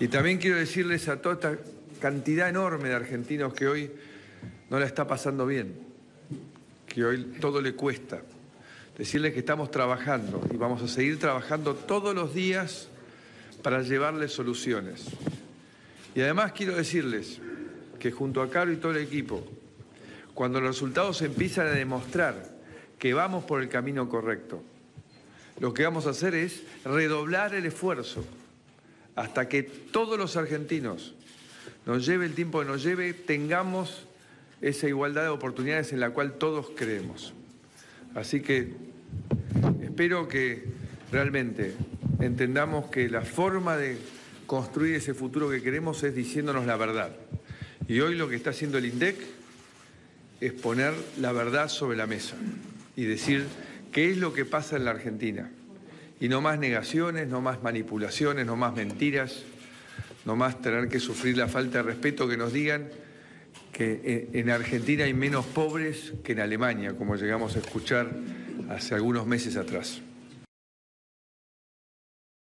Y también quiero decirles a toda esta cantidad enorme de argentinos que hoy no la está pasando bien, que hoy todo le cuesta, decirles que estamos trabajando y vamos a seguir trabajando todos los días para llevarles soluciones. Y además quiero decirles que junto a Carlos y todo el equipo, cuando los resultados empiezan a demostrar que vamos por el camino correcto, lo que vamos a hacer es redoblar el esfuerzo hasta que todos los argentinos, nos lleve el tiempo que nos lleve, tengamos esa igualdad de oportunidades en la cual todos creemos. Así que espero que realmente entendamos que la forma de construir ese futuro que queremos es diciéndonos la verdad. Y hoy lo que está haciendo el INDEC es poner la verdad sobre la mesa y decir qué es lo que pasa en la Argentina. Y no más negaciones, no más manipulaciones, no más mentiras, no más tener que sufrir la falta de respeto que nos digan que en Argentina hay menos pobres que en Alemania, como llegamos a escuchar hace algunos meses atrás.